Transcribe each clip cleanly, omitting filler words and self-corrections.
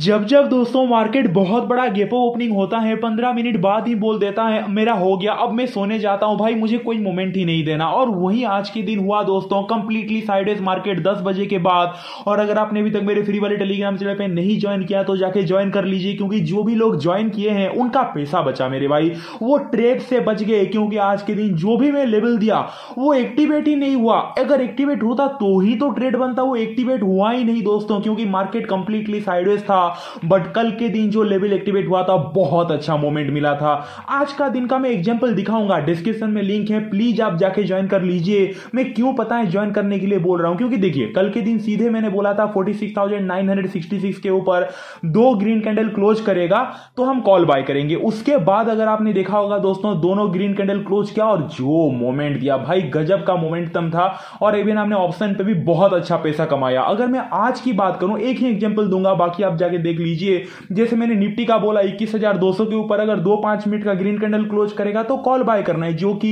जब जब दोस्तों मार्केट बहुत बड़ा गैप ओपनिंग होता है 15 मिनट बाद ही बोल देता है मेरा हो गया, अब मैं सोने जाता हूं भाई, मुझे कोई मोमेंट ही नहीं देना। और वही आज के दिन हुआ दोस्तों, कंप्लीटली साइडवेज मार्केट 10 बजे के बाद। और अगर आपने अभी तक मेरे फ्री वाले टेलीग्राम चैनल पे नहीं ज्वाइन किया तो जाके ज्वाइन कर लीजिए, क्योंकि जो भी लोग ज्वाइन किए हैं उनका पैसा बचा मेरे भाई, वो ट्रेड से बच गए। क्योंकि आज के दिन जो भी मैं लेवल दिया वो एक्टिवेट ही नहीं हुआ, अगर एक्टिवेट होता तो ही तो ट्रेड बनता, वो एक्टिवेट हुआ ही नहीं दोस्तों, क्योंकि मार्केट कंप्लीटली साइडवेज था। बट कल के दिन जो लेवल एक्टिवेट हुआ था बहुत अच्छा मोमेंट मिला था। आज का दिन का मैं एग्जांपल दिखाऊंगा, डिस्क्रिप्शन में लिंक है, प्लीज आप जाके ज्वाइन कर लीजिए। मैं क्यों पता है ज्वाइन करने के लिए बोल रहा हूं, क्योंकि देखिए कल के दिन सीधे मैंने बोला था 46,966 के ऊपर 2 ग्रीन कैंडल क्लोज करेगा तो हम कॉल बाय करेंगे। उसके बाद अगर आपने देखा होगा दोस्तों दोनों ग्रीन कैंडल क्लोज किया और जो मोमेंट दिया भाई गजब का मोमेंटम था, और इवन हमने ऑप्शन पे भी बहुत अच्छा पैसा कमाया। अगर मैं आज की बात करूं एक ही एग्जांपल दूंगा, बाकी आप जाके देख लीजिए। जैसे मैंने निफ्टी का बोला 21,200 के ऊपर अगर 2-5 मिनट का ग्रीन कैंडल क्लोज करेगा तो कॉल बाय करना है, जो कि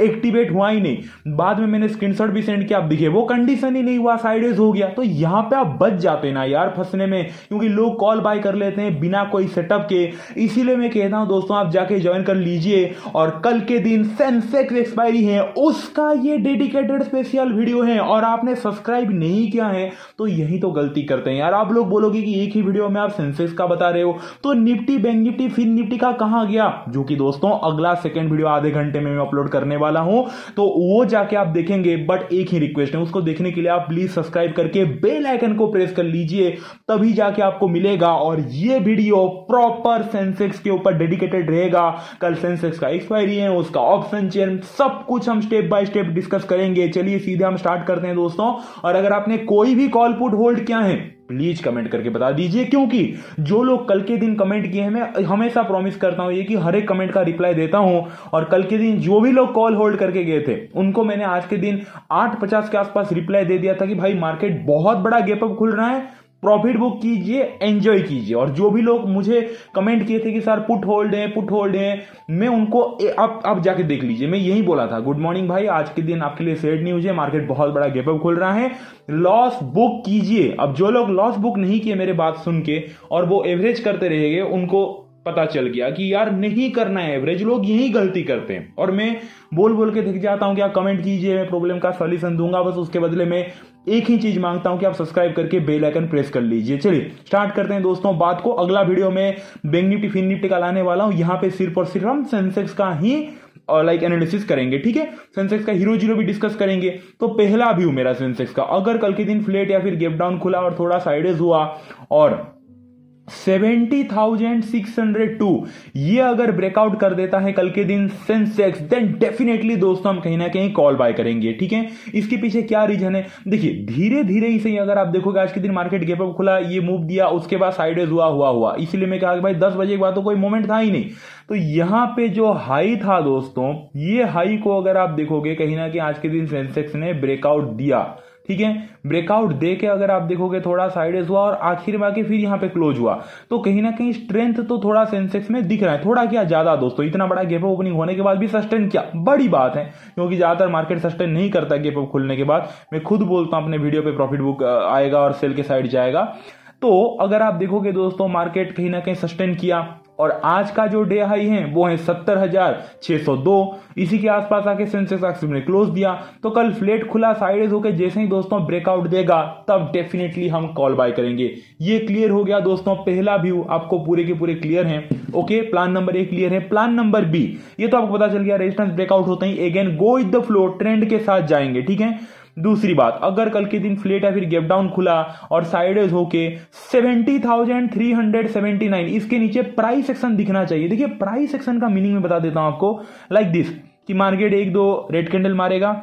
एक्टिवेट हुआ ही नहीं। बाद में मैंने स्क्रीनशॉट भी सेंड किया, आप देखिए वो कंडीशन ही नहीं हुआ, साइडवेज हो गया। तो यहां पे आप बच जाते ना यार फंसने में, क्योंकि लोग कॉल बाय कर लेते हैं बिना कोई सेटअप के। इसीलिए मैं कहता हूं दोस्तों आप जाके ज्वाइन कर लीजिए। और कल के दिन सेंसेक्स एक्सपायरी है, उसका ये डेडिकेटेड स्पेशल वीडियो है, और आपने सब्सक्राइब नहीं किया है तो यही तो गलती करते हैं यार। आप लोग बोलोगे कि एक ही वीडियो में आप सेंसेक्स का बता रहे हो, तो Nifty bank Nifty fin Nifty का कहां गया, जो कि दोस्तों अगला सेकंड वीडियो आधे घंटे में मैं अपलोड करने वाला हूं, तो वो जाके आप देखेंगे। बट एक ही रिक्वेस्ट है, उसको देखने के लिए आप प्लीज सब्सक्राइब करके बेल आइकन को प्रेस कर लीजिए, तभी जाके आपको मिलेगा। और ये वीडियो प्रॉपर सेंसेक्स के ऊपर डेडिकेटेड रहेगा। कल सेंसेक्स का एक्सपायरी है, उसका ऑप्शन चेन, सब कुछ हम स्टेप बाय स्टेप डिस्कस करेंगे। चलिए सीधे हम स्टार्ट करते हैं दोस्तों। और अगर आपने कोई भी कॉल पुट होल्ड किया है प्लीज कमेंट करके बता दीजिए, क्योंकि जो लोग कल के दिन कमेंट किए हैं मैं हमेशा प्रॉमिस करता हूं ये कि हर एक कमेंट का रिप्लाई देता हूं। और कल के दिन जो भी लोग कॉल होल्ड करके गए थे उनको मैंने आज के दिन 8:50 के आसपास रिप्लाई दे दिया था कि भाई मार्केट बहुत बड़ा गैप अप खुल रहा है, प्रॉफिट बुक कीजिए, एंजॉय कीजिए। और जो भी लोग मुझे कमेंट किए थे कि सर पुट होल्ड है, मैं उनको आप जाके देख लीजिए, मैं यही बोला था। गुड मॉर्निंग भाई, आज के दिन आपके लिए सैड न्यूज है, मार्केट बहुत बड़ा गैप अप खुल रहा है, लॉस बुक कीजिए। अब जो लोग लॉस बुक नहीं किए मेरे बात सुन के और वो एवरेज करते रहेंगे, उनको पता चल गया कि यार नहीं करना है एवरेज, लोग यही गलती करते हैं। और मैं बोल के थक जाता हूं कि आप कमेंट कीजिए, मैं प्रॉब्लम का सॉल्यूशन दूंगा, बस उसके बदले में एक ही चीज मांगता हूं कि आप सब्सक्राइब करके बेल आइकन प्रेस कर लीजिए। चलिए स्टार्ट करते हैं दोस्तों बात को। अगला वीडियो में बैंक निफ्टी फिन निफ्टी का लाने वाला हूं, यहां पे सिर्फ और सिर्फ हम सेंसेक्स का ही और एनालिसिस करेंगे, ठीक है। सेंसेक्स का हीरो जीरो भी डिस्कस करेंगे। तो पहला व्यू मेरा सेंसेक्स का, अगर कल के दिन फ्लैट या फिर गैप डाउन खुला और थोड़ा साइडवेज हुआ और 70,602 ये अगर ब्रेकआउट कर देता है कल के दिन सेंसेक्स, देन डेफिनेटली दोस्तों हम कहीं ना कहीं कॉल बाय करेंगे, ठीक है। इसके पीछे क्या रीजन है, देखिए धीरे धीरे ही सही, अगर आप देखोगे आज के दिन मार्केट गैप अप खुला, ये मूव दिया, उसके बाद साइडवेज हुआ। इसलिए मैं कहा कि भाई 10 बजे के बाद तो कोई मोमेंट था ही नहीं। तो यहां पे जो हाई था दोस्तों, ये हाई को अगर आप देखोगे कहीं ना कहीं आज के दिन सेंसेक्स ने ब्रेकआउट दिया, ठीक है। ब्रेकआउट दे के अगर आप देखोगे थोड़ा साइडवेज हुआ और आखिर में आके फिर यहां पे क्लोज हुआ, तो कहीं ना कहीं स्ट्रेंथ तो थोड़ा सेंसेक्स में दिख रहा है, थोड़ा क्या ज्यादा दोस्तों। इतना बड़ा गैप अप ओपनिंग होने के बाद भी सस्टेन किया, बड़ी बात है, क्योंकि ज्यादातर मार्केट सस्टेन नहीं करता गैप अप खुलने के बाद। मैं खुद बोलता हूं अपने वीडियो पे प्रॉफिट बुक आएगा और सेल के साइड जाएगा। तो अगर आप देखोगे दोस्तों मार्केट कहीं ना कहीं सस्टेन किया और आज का जो डे हाई है वो है 70,602, इसी के आसपास आके सेंसेक्स एक्सिस ने क्लोज दिया। तो कल फ्लैट खुला साइडवेज होकर जैसे ही दोस्तों ब्रेकआउट देगा तब डेफिनेटली हम कॉल बाय करेंगे। ये क्लियर हो गया दोस्तों, पहला व्यू आपको पूरे के पूरे क्लियर है, okay. Plan number A clear है। प्लान नंबर बी, ये तो आपको पता चल गया, रेजिस्टेंस ब्रेकआउट होते ही again go with the flow, trend के साथ जाएंगे, ठीक है। दूसरी बात, अगर कल के दिन फ्लैट या फिर गैप डाउन खुला और साइडवेज होके 70,379 इसके नीचे प्राइस एक्शन दिखना चाहिए। देखिए प्राइस एक्शन का मीनिंग मैं बता देता हूं आपको, लाइक दिस कि मार्केट 1-2 रेड कैंडल मारेगा,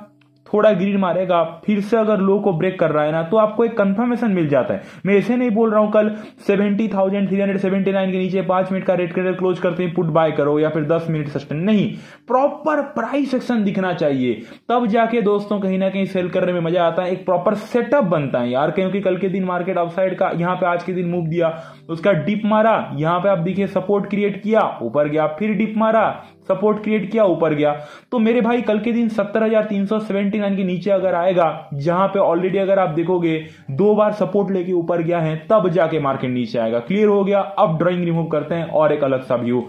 थोड़ा ग्रीन मारेगा, फिर से अगर लो को ब्रेक कर रहा है ना तो आपको एक कंफर्मेशन मिल जाता है। मैं ऐसे नहीं बोल रहा हूं कल 70,379 के नीचे 5 मिनट का रेड कैंडल क्लोज करते ही पुट बाय करो या फिर 10 मिनट सस्टेन, नहीं, प्रॉपर प्राइस एक्शन दिखना चाहिए, तब जाके दोस्तों कहीं ना कहीं सेल करने में मजा आता है, एक प्रॉपर सेटअप बनता है यार। क्योंकि कल के दिन मार्केट अपसाइड का यहाँ पे आज के दिन मूव दिया, उसका डिप मारा, यहाँ पे आप देखिए सपोर्ट क्रिएट किया, ऊपर गया, फिर डिप मारा, सपोर्ट क्रिएट किया, ऊपर गया। तो मेरे भाई कल के दिन 17,379 के नीचे अगर आएगा, जहां पे ऑलरेडी अगर आप देखोगे दो बार सपोर्ट लेके ऊपर गया है, तब जाके मार्केट नीचे आएगा। क्लियर हो गया। अब ड्राइंग रिमूव करते हैं और एक अलग सा व्यू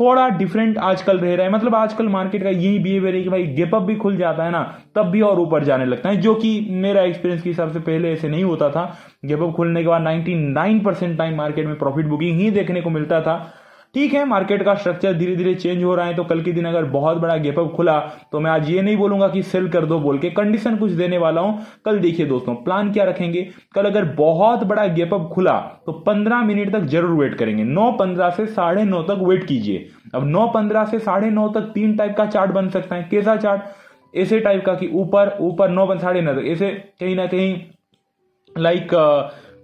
थोड़ा डिफरेंट आजकल रह रहा है। मतलब आजकल मार्केट का यही बिहेवियर है कि भाई गैप अप भी खुल जाता है ना, तब भी और ऊपर जाने लगता है, जो कि मेरा एक्सपीरियंस के हिसाब से पहले ऐसे नहीं होता था। गैप अप खुलने के बाद 99% टाइम मार्केट में प्रॉफिट बुकिंग ही देखने को मिलता था। ठीक है, मार्केट का स्ट्रक्चर धीरे धीरे चेंज हो रहा है, तो कल के दिन अगर बहुत बड़ा गैप अप खुला तो मैं आज ये नहीं बोलूंगा कि सेल कर दो बोल के, कंडीशन कुछ देने वाला हूं। कल देखिए दोस्तों प्लान क्या रखेंगे, कल अगर बहुत बड़ा गैप अप खुला तो 15 मिनट तक जरूर वेट करेंगे। 9:15 से 9:30 तक वेट कीजिए। अब 9:15 से 9:30 तक तीन टाइप का चार्ट बन सकता है। कैसा चार्ट? ऐसे टाइप का कि ऊपर ऊपर 9:15 तक ऐसे कहीं ना कहीं लाइक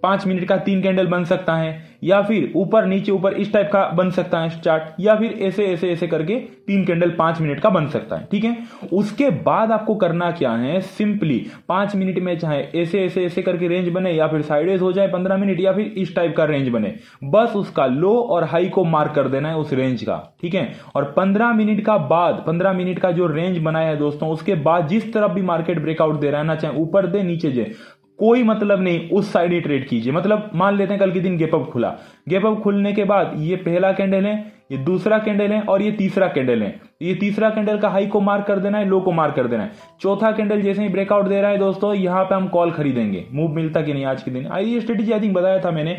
5 मिनट का 3 कैंडल बन सकता है, या फिर ऊपर नीचे ऊपर इस टाइप का बन सकता है चार्ट, या फिर ऐसे ऐसे ऐसे करके 3 कैंडल 5 मिनट का बन सकता है। ठीक है, उसके बाद आपको करना क्या है, सिंपली 5 मिनट में चाहे ऐसे ऐसे ऐसे करके रेंज बने, या फिर साइडवेज हो जाए 15 मिनट, या फिर इस टाइप का रेंज बने, बस उसका लो और हाई को मार्क कर देना है उस रेंज का। ठीक है, और 15 मिनट का बाद 15 मिनट का जो रेंज बनाया है दोस्तों, उसके बाद जिस तरफ भी मार्केट ब्रेकआउट दे रहा है ना, चाहे ऊपर दे नीचे दे, कोई मतलब नहीं, उस साइड ही ट्रेड कीजिए। मतलब मान लेते हैं कल के दिन गैप अप खुला, गैप अप खुलने के बाद ये पहला कैंडल है, ये दूसरा कैंडल है और ये तीसरा कैंडल है। ये तीसरा कैंडल का हाई को मार्क कर देना है, लो को मार्क कर देना है। चौथा कैंडल जैसे ही ब्रेकआउट दे रहा है दोस्तों, यहाँ पे हम कॉल खरीदेंगे। मूव मिलता कि नहीं आज के दिन, ये स्ट्रेटेजी आई थिंक बताया था मैंने,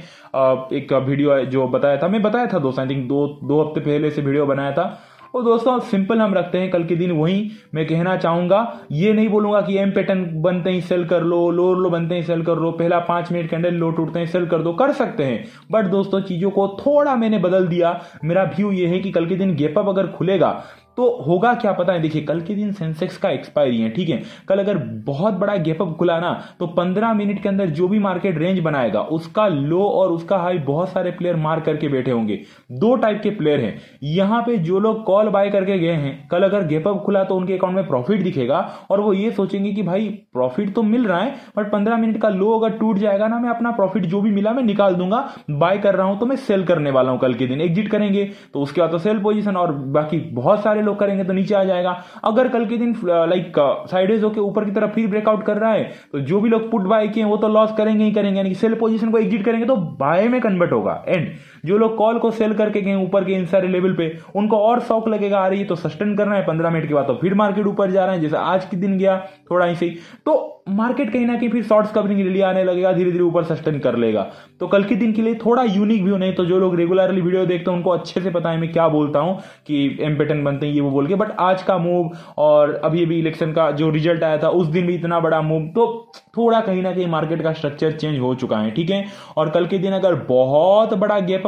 एक वीडियो जो बताया था, मैं बताया था दोस्तों, आई थिंक दो हफ्ते पहले से वीडियो बनाया था। और दोस्तों सिंपल हम रखते हैं कल के दिन, वही मैं कहना चाहूंगा। ये नहीं बोलूंगा कि एम पैटर्न बनते ही सेल कर लो, लो बनते ही सेल कर लो, पहला 5 मिनट कैंडल लो टूटते ही सेल कर दो, कर सकते हैं। बट दोस्तों चीजों को थोड़ा मैंने बदल दिया। मेरा व्यू ये है कि कल के दिन गैप अप अगर खुलेगा तो होगा क्या पता है। देखिए कल के दिन सेंसेक्स का एक्सपायरी है, ठीक है, कल अगर बहुत बड़ा गैप अप खुला ना तो 15 मिनट के अंदर जो भी मार्केट रेंज बनाएगा उसका लो और उसका हाई बहुत सारे प्लेयर मार करके बैठे होंगे। दो टाइप के प्लेयर हैं, यहां पे जो लोग कॉल बाय करके गए हैं, कल अगर गैप अप खुला तो उनके अकाउंट में प्रॉफिट दिखेगा और वो ये सोचेंगे कि भाई प्रॉफिट तो मिल रहा है, बट 15 मिनट का लो अगर टूट जाएगा ना, मैं अपना प्रॉफिट जो भी मिला मैं निकाल दूंगा, बाय कर रहा हूं तो मैं सेल करने वाला हूं, कल के दिन एग्जिट करेंगे तो उसके बाद तो सेल पोजीशन, और बाकी बहुत सारे लोग करेंगे तो नीचे आ जाएगा। अगर कल के दिन लाइक साइडवेज होकर ऊपर की तरफ फिर ब्रेकआउट कर रहा है तो जो भी लोग पुट बाय किए वो तो लॉस करेंगे ही करेंगे, यानी कि सेल पोजीशन को एग्जिट करेंगे तो बाय में कन्वर्ट होगा। एंड जो लोग कॉल को सेल करके गए ऊपर के इन सारे लेवल पे, उनको और शॉक लगेगा, आ रही है तो सस्टेन करना है 15 मिनट के बाद, तो फिर मार्केट ऊपर जा रहा है जैसे आज के दिन गया थोड़ा ही सही, तो मार्केट कहीं ना कहीं फिर शॉर्ट्स कवरिंग रिली आने लगेगा, धीरे धीरे ऊपर सस्टेन कर लेगा। तो कल के दिन के लिए थोड़ा यूनिक व्यू, नहीं तो जो लोग रेगुलरली वीडियो देखते हैं उनको अच्छे से पता है मैं क्या बोलता हूं कि एम पैटर्न बनते हैं ये वो बोल के। बट आज का मूव और अभी भी इलेक्शन का जो रिजल्ट आया था उस दिन भी इतना बड़ा मूव, तो थोड़ा कहीं ना कहीं मार्केट का स्ट्रक्चर चेंज हो चुका है। ठीक है, और कल के दिन अगर बहुत बड़ा गैप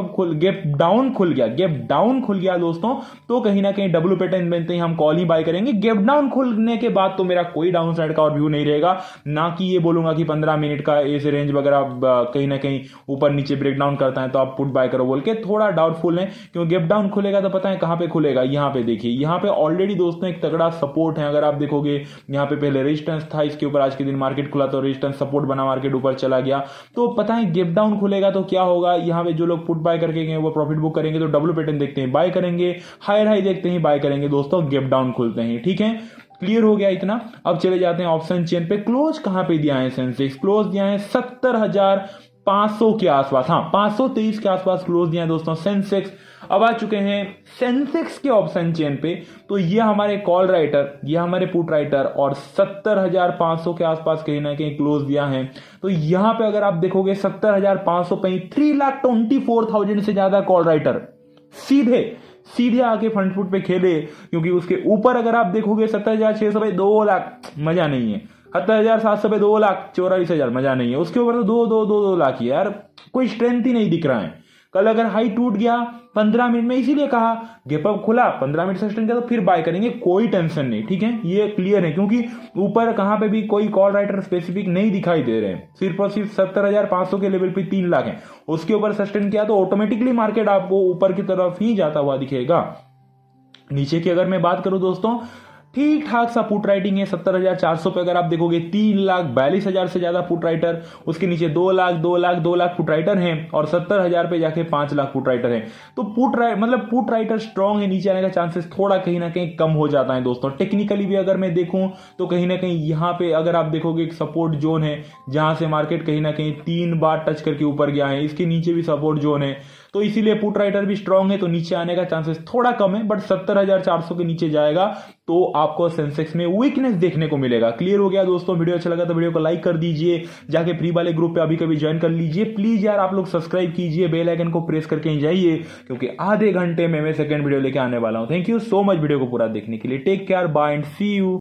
डाउन खुल गया दोस्तों, तो कहीं ना कहीं डब्ल्यू पैटर्न बनते ही हम कॉल ही बाय करेंगे। गैप डाउन खुलने के बाद तो मेरा कोई डाउन साइड का और व्यू नहीं रहेगा, ना कि ये बोलूंगा कि 15 मिनट का ऐसे रेंज वगैरह कहीं ना कहीं ऊपर नीचे ब्रेकडाउन करता है तो आप पुट बाय करो बोल के, थोड़ा डाउटफुल है। क्योंकि गैप डाउन खुलेगा तो पता है कहां पे खुलेगा, यहां पे देखिए, यहां पे ऑलरेडी दोस्तों एक तगड़ा सपोर्ट है। अगर आप देखोगे यहां पे पहले रेजिस्टेंस था, इसके ऊपर आज के दिन मार्केट खुला तो रेजिस्टेंस सपोर्ट बना, मार्केट ऊपर चला गया। तो पता है गैप डाउन खुलेगा तो क्या होगा, यहां पे जो लोग पुट बाय करके गए वो प्रॉफिट बुक करेंगे, तो डब्ल्यू पैटर्न देखते हैं बाय करेंगे, हायर हाई देखते हैं बाय करेंगे दोस्तों, गैप डाउन खुलते हैं। ठीक है, क्लियर हो गया इतना। अब चले जाते हैं ऑप्शन चेन पे। क्लोज कहां पे दिया है सेंसेक्स, क्लोज दिया है 70,500 के आसपास, हाँ 523 के आसपास क्लोज दिया है दोस्तों सेंसेक्स। अब आ चुके हैं सेंसेक्स के ऑप्शन चेन पे, तो ये हमारे कॉल राइटर, ये हमारे पुट राइटर, और 70,500 के आसपास कहीं ना कहीं क्लोज दिया है। तो यहां पे अगर आप देखोगे 70,500 पे 3,24,000 से ज्यादा कॉल राइटर सीधे आके फ्रंट फुट पे खेले, क्योंकि उसके ऊपर अगर आप देखोगे 70,600 पे 2 लाख मजा नहीं है, 70,700 पे 2 लाख, 44,000 मजा नहीं है, उसके ऊपर तो दो लाख ही यार, कोई स्ट्रेंथ ही नहीं दिख रहा है। कल अगर हाई टूट गया 15 मिनट में, इसीलिए कहा गैप अप खुला 15 मिनट सस्टेन किया तो फिर बाय करेंगे, कोई टेंशन नहीं। ठीक है, ये क्लियर है, क्योंकि ऊपर कहां पे भी कोई कॉल राइटर स्पेसिफिक नहीं दिखाई दे रहे हैं, सिर्फ और सिर्फ 70,500 के लेवल पे 3 लाख है, उसके ऊपर सस्टेन किया तो ऑटोमेटिकली मार्केट आपको ऊपर की तरफ ही जाता हुआ दिखेगा। नीचे की अगर मैं बात करूं दोस्तों, ठीक ठाक सा पुट राइटिंग है 70,400 पे। अगर आप देखोगे 3,42,000 से ज्यादा पुट राइटर, उसके नीचे 2 लाख पुट राइटर हैं और 70,000 पे जाके 5 लाख पुट राइटर हैं। तो पुट राइटर स्ट्रांग है, नीचे आने का चांसेस थोड़ा कहीं ना कहीं कम हो जाता है दोस्तों। टेक्निकली भी अगर मैं देखूं तो कहीं ना कहीं यहां पे अगर आप देखोगे एक सपोर्ट जोन है जहां से मार्केट कहीं ना कहीं 3 बार टच करके ऊपर गया है, इसके नीचे भी सपोर्ट जोन है, तो इसीलिए पुट राइटर भी स्ट्रांग है, तो नीचे आने का चांसेस थोड़ा कम है। बट 70,400 के नीचे जाएगा तो आपको सेंसेक्स में वीकनेस देखने को मिलेगा। क्लियर हो गया दोस्तों, वीडियो अच्छा लगा तो वीडियो को लाइक कर दीजिए, जाके फ्री वाले ग्रुप पे अभी कभी ज्वाइन कर लीजिए प्लीज यार, आप लोग सब्सक्राइब कीजिए, बेल आइकन को प्रेस करके जाइए, क्योंकि आधे घंटे में मैं सेकंड वीडियो लेके आने वाला हूं। Thank you so much video को पूरा देखने के लिए, take care, bye and see you.